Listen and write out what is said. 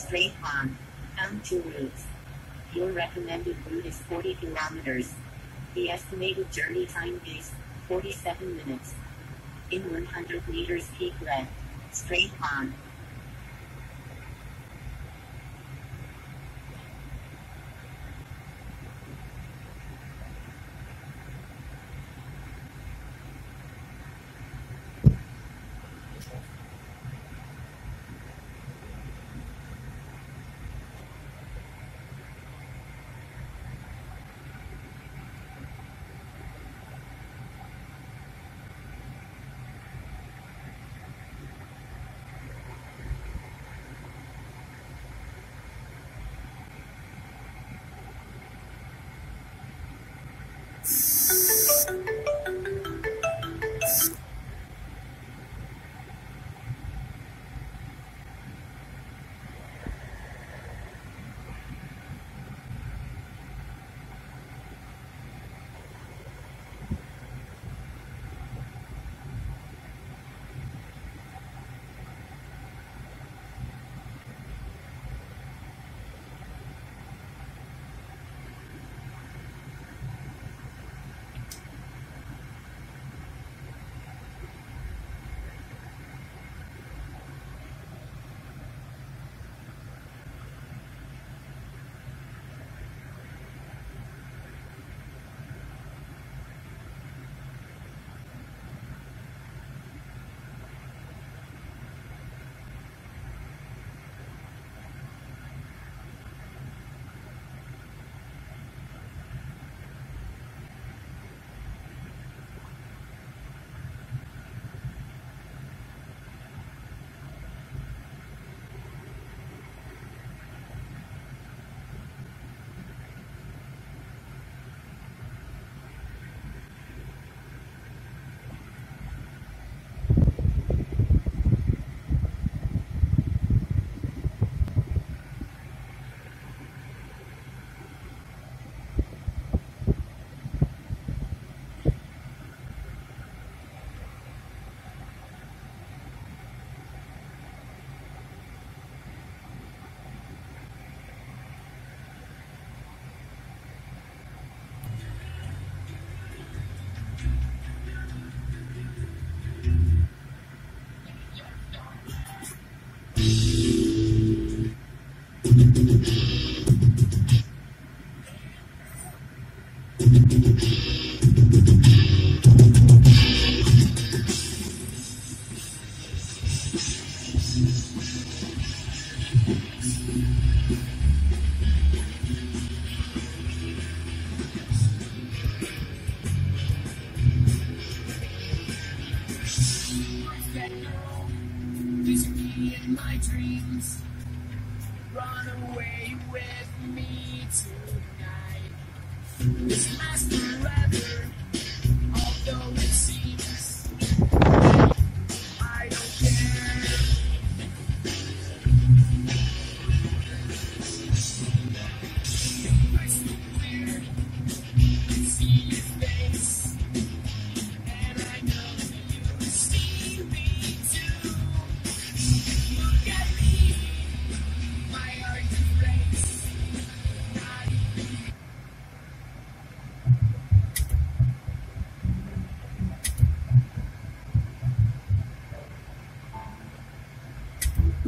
straight on, found two routes. Your recommended route is 40 kilometers. The estimated journey time is 47 minutes. In 100 meters, keep left, straight on.